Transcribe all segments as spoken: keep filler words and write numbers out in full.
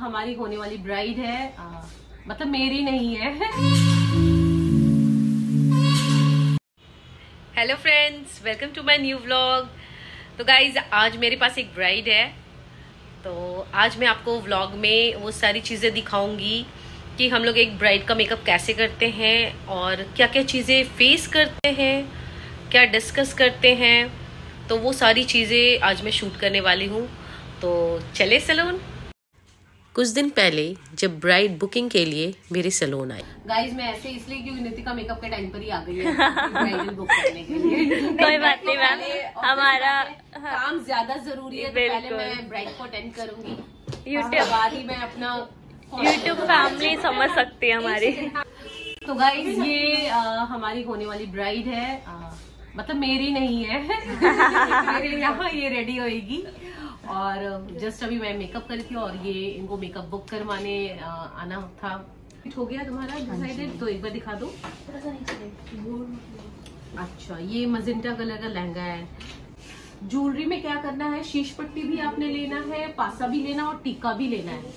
हमारी होने वाली ब्राइड है, आ, मतलब मेरी नहीं है। Hello friends, welcome to my new vlog. तो गाइज आज मेरे पास एक ब्राइड है, तो आज मैं आपको व्लॉग में वो सारी चीज़ें दिखाऊंगी कि हम लोग एक ब्राइड का मेकअप कैसे करते हैं और क्या क्या चीज़ें फेस करते हैं, क्या डिस्कस करते हैं। तो वो सारी चीज़ें आज मैं शूट करने वाली हूँ, तो चले सैलून। कुछ दिन पहले जब ब्राइड बुकिंग के लिए मेरे सैलून आई, गाइस मैं ऐसे इसलिए क्योंकि नितिका मेकअप के टाइम पर ही आ गई है ब्राइडल बुक करने के लिए। कोई बात नहीं मैम, हमारा काम ज्यादा जरूरी है, पहले मैं ब्राइड को अटेंड करूंगी, बाद ही मैं अपना यूट्यूब फैमिली समझ सकती है हमारी। तो गाइस ये आ, हमारी होने वाली ब्राइड है, आ, मतलब मेरी नहीं है मेरे यहाँ ये रेडी होएगी। और जस्ट अभी मैं मेकअप करी थी और ये इनको मेकअप बुक करवाने आना था। हो गया तुम्हारा डिसाइडेड? तो एक बार दिखा दो। अच्छा, ये मजेंटा कलर का लहंगा है। ज्वेलरी में क्या करना है, शीश पट्टी भी आपने लेना है, पासा भी लेना और टीका भी लेना है,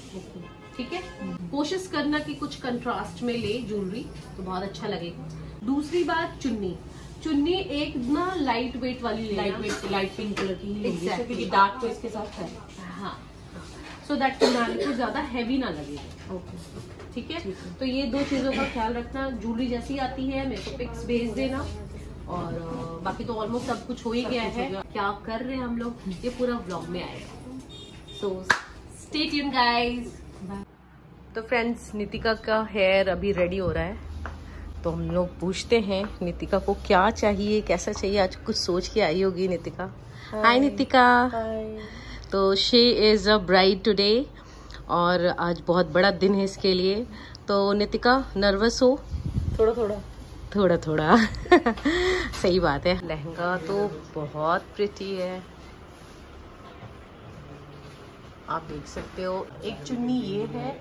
ठीक है। कोशिश करना कि कुछ कंट्रास्ट में ले ज्वेलरी, तो बहुत अच्छा लगेगा। दूसरी बात, चुन्नी चुन्नी एक ना लाइट वेट वाली लेना, light weight light pink colour की लेनी, क्योंकि डार्क तो इसके साथ है। हाँ, सो दैट चुन्नी को ज्यादा हैवी ना लगे, ओके, ठीक है। तो ये दो चीजों का ख्याल रखना। ज्वेलरी जैसी आती है मेरे को पिक्स भेज देना, और बाकी तो ऑलमोस्ट सब कुछ हो ही गया है। क्या कर रहे हैं हम लोग ये पूरा व्लॉग में आएगा, सो स्टे ट्यून गाइस। तो फ्रेंड्स, नितिका का हेयर अभी रेडी हो रहा है, तो हम लोग पूछते हैं नितिका को क्या चाहिए, कैसा चाहिए। आज कुछ सोच के आई होगी नितिका। हाय नितिका। Hi. तो she is a bride today और आज बहुत बड़ा दिन है इसके लिए। तो नितिका नर्वस हो? थोड़ा थोड़ा थोड़ा थोड़ा सही बात है। लहंगा तो बहुत प्रिटी है, आप देख सकते हो। एक चुन्नी ये है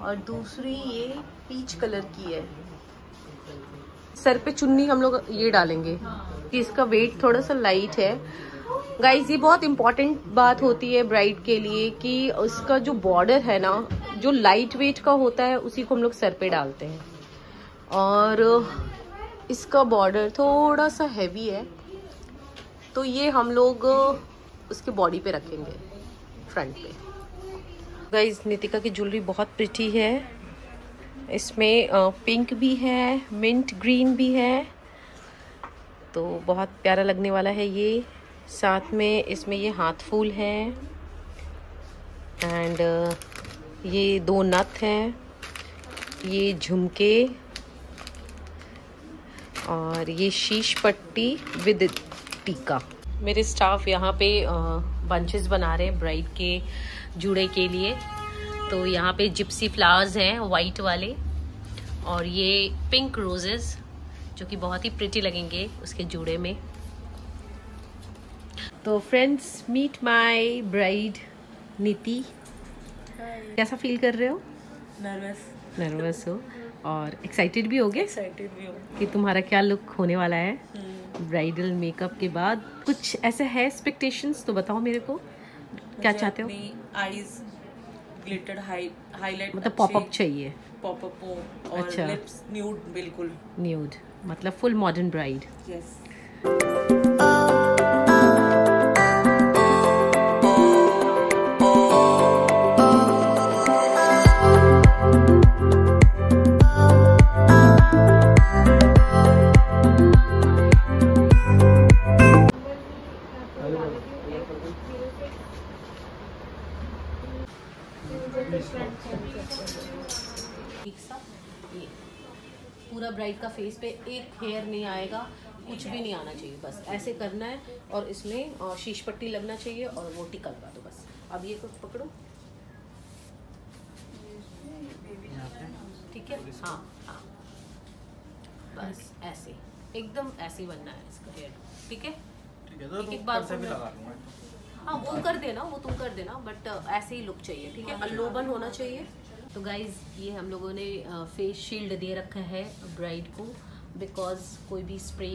और दूसरी ये पीच कलर की है। सर पे चुन्नी हम लोग ये डालेंगे कि इसका वेट थोड़ा सा लाइट है। गाइज ये बहुत इम्पॉर्टेंट बात होती है ब्राइड के लिए कि उसका जो बॉर्डर है ना, जो लाइट वेट का होता है, उसी को हम लोग सर पे डालते हैं। और इसका बॉर्डर थोड़ा सा हैवी है, तो ये हम लोग उसके बॉडी पे रखेंगे, फ्रंट पे। गाइज नितिका की ज्वेलरी बहुत प्रिटी है, इसमें पिंक भी है, मिंट ग्रीन भी है, तो बहुत प्यारा लगने वाला है ये। साथ में इसमें ये हाथ फूल है एंड ये दो नथ हैं, ये झुमके और ये शीश पट्टी विद टीका। मेरे स्टाफ यहाँ पे बंचेस बना रहे हैं ब्राइड के जुड़े के लिए। तो यहाँ पे जिप्सी फ्लावर्स हैं वाइट वाले, और ये पिंक रोजेस जो कि बहुत ही प्रिटी लगेंगे उसके जुड़े में। तो फ्रेंड्स, मीट माय ब्राइड नीति। कैसा फील कर रहे हो? नर्वस नर्वस हो और एक्साइटेड भी होगे? एक्साइटेड भी हो कि तुम्हारा क्या लुक होने वाला है ब्राइडल मेकअप के बाद। कुछ ऐसे है एक्सपेक्टेशंस तो बताओ मेरे को, क्या चाहते हो? आईज ग्लिटर हाई हाईलाइट, मतलब पॉपअप चाहिए, पॉपअप हो, और अच्छा, लिप्स न्यूड, बिल्कुल न्यूड, मतलब फुल मॉडर्न ब्राइड। यस। ये पूरा ब्राइड का फेस पे एक हेयर नहीं आएगा, कुछ भी नहीं आना चाहिए, बस ऐसे करना है। और इसमें शीश पट्टी लगना चाहिए और वो टीका लगा दो बस। अब ये कुछ पकड़ो, ठीक है। हाँ हाँ, बस ऐसे, एकदम ऐसे बनना है इसका हेयर, ठीक है। एक बार से भी लगा दूंगा, हाँ वो कर देना, वो तुम कर देना, बट ऐसे ही लुक चाहिए, ठीक है। अलोबन होना चाहिए। तो गाइज ये हम लोगों ने फेस शील्ड दे रखा है ब्राइड को, बिकॉज कोई भी स्प्रे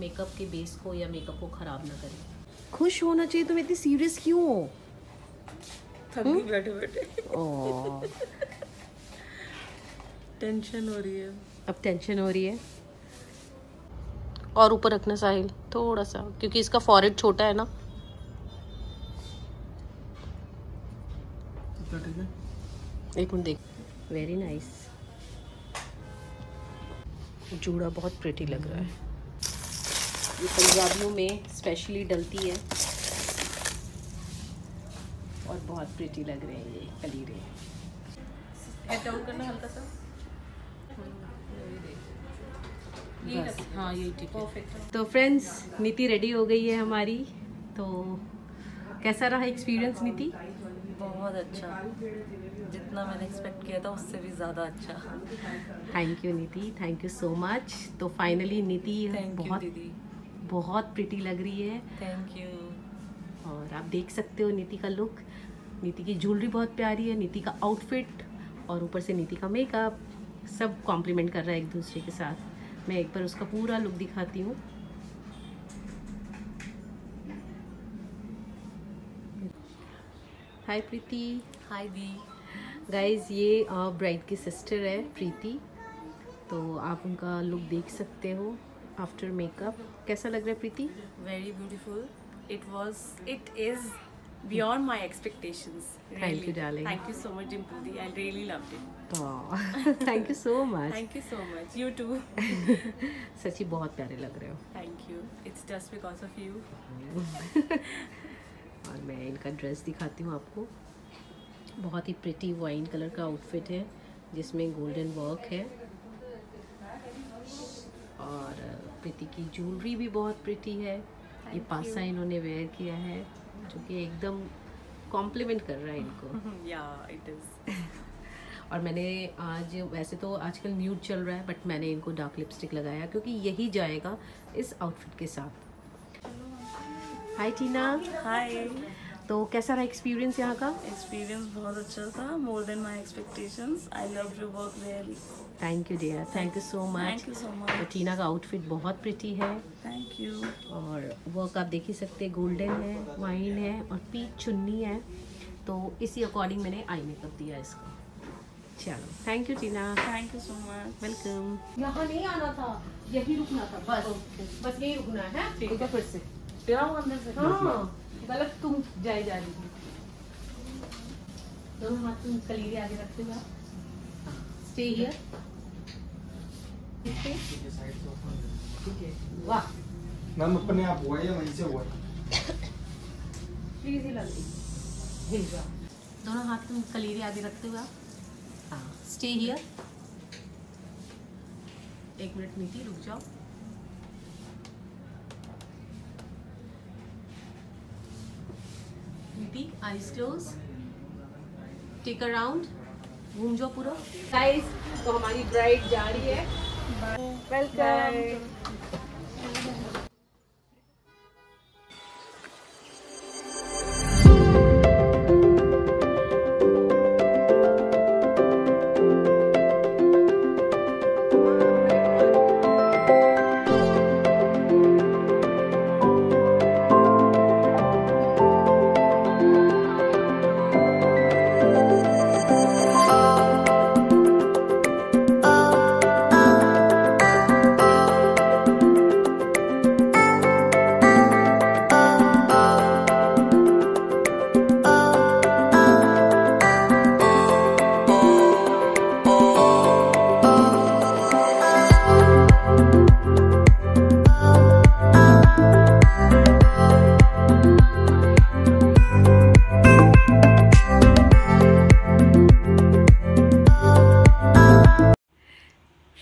मेकअप के बेस को या मेकअप को ख़राब ना करे। खुश होना चाहिए, तुम इतनी सीरियस क्यों हो? थक बैठे बैठे टेंशन हो रही है, अब टेंशन हो रही है। और ऊपर रखना साहिल थोड़ा सा, क्योंकि इसका फॉरहेड छोटा है ना। एक मिनट देख, वेरी नाइस। जूड़ा बहुत प्रिटी लग रहा है, ये पंजाबियों में स्पेशली डलती है और बहुत प्रिटी लग रहे हैं ये कलीरे। हेड डाउन करना हल्का सा, ये बस, हाँ ये ठीक है, परफेक्ट। तो फ्रेंड्स नीति रेडी हो गई है हमारी। तो कैसा रहा एक्सपीरियंस नीति? बहुत अच्छा, जितना मैंने एक्सपेक्ट किया था उससे भी ज़्यादा अच्छा। Thank you Niti, thank you so much. तो फाइनली नीति बहुत बहुत प्रिटी लग रही है। Thank you. और आप देख सकते हो नीति का लुक, नीति की ज्वेलरी बहुत प्यारी है, नीति का आउटफिट और ऊपर से नीति का मेकअप, सब कॉम्प्लीमेंट कर रहा है एक दूसरे के साथ। मैं एक बार उसका पूरा लुक दिखाती हूँ। हाय प्रीति। हाय दी। गाइज ये ब्राइड की सिस्टर है प्रीति, तो आप उनका लुक देख सकते हो आफ्टर मेकअप। कैसा लग रहा है Preeti? Very beautiful. It was it is Beyond my expectations. Really. Thank you, darling. Thank you so much, Dimpudi. I really loved it. Oh, thank you so much. Thank you so much. You too. सच्ची बहुत प्यारे लग रहे हो. Thank you. It's just because of you. और मैं इनका dress दिखाती हूँ आपको। बहुत ही प्रिटी वाइन कलर का आउटफिट है जिसमें गोल्डन वर्क है, और प्रीति की ज्वेलरी भी बहुत प्रिटी है। ये पासा इन्होंने वेयर किया है जो कि एकदम कॉम्प्लीमेंट कर रहा है इनको। या इट इज़। और मैंने आज, वैसे तो आजकल न्यूड चल रहा है, बट मैंने इनको डार्क लिपस्टिक लगाया क्योंकि यही जाएगा इस आउटफिट के साथ। हाय टीना। हाय। तो कैसा रहा एक्सपीरियंस यहाँ का? एक्सपीरियंस बहुत अच्छा था, more than my expectations. I love your work really. Thank you dear, thank you so much. Thank you so much. तो टीना का आउटफिट बहुत प्रिटी है। Thank you. और वर्क आप देख ही सकते हैं, गोल्डन है, वाइन है और पीच चुन्नी है। तो इसी अकॉर्डिंग मैंने आई मेकअप दिया इसको। चलो, thank you Tina. Thank you so much. Welcome. यहाँ नहीं आना था, यही रुकना था, बस बस यही रुकना है। ठीक है, फिर से अंदर से। हाँ गलत, तुम जाए जा रही थी। दोनों हाथ तुम कलीरे आगे रखते हो। Stay here. ठीक है, वाह मैम अपने आप हुआ या वहीं से हुआ? प्लीज हिला हिल जाओ। दोनों हाथ तुम कलीरे आगे रखते हुए, हाँ स्टे हियर। एक मिनट नीति रुक जाओ। Niti eyes close, take a round, घूम जाओ पूरा। गाइस तो हमारी ब्राइड जा रही है। वेलकम।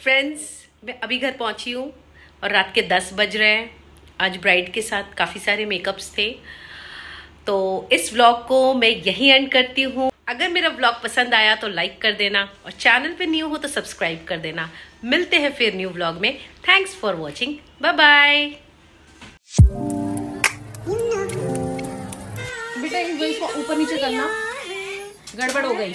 फ्रेंड्स मैं अभी घर पहुंची हूँ और रात के दस बज रहे हैं। आज ब्राइड के साथ काफ़ी सारे मेकअप्स थे। तो इस व्लॉग को मैं यहीं एंड करती हूँ। अगर मेरा व्लॉग पसंद आया तो लाइक कर देना, और चैनल पे न्यू हो तो सब्सक्राइब कर देना। मिलते हैं फिर न्यू व्लॉग में। Thanks for watching, bye bye. बेटा ऊपर नीचे करना, गड़बड़ हो गई।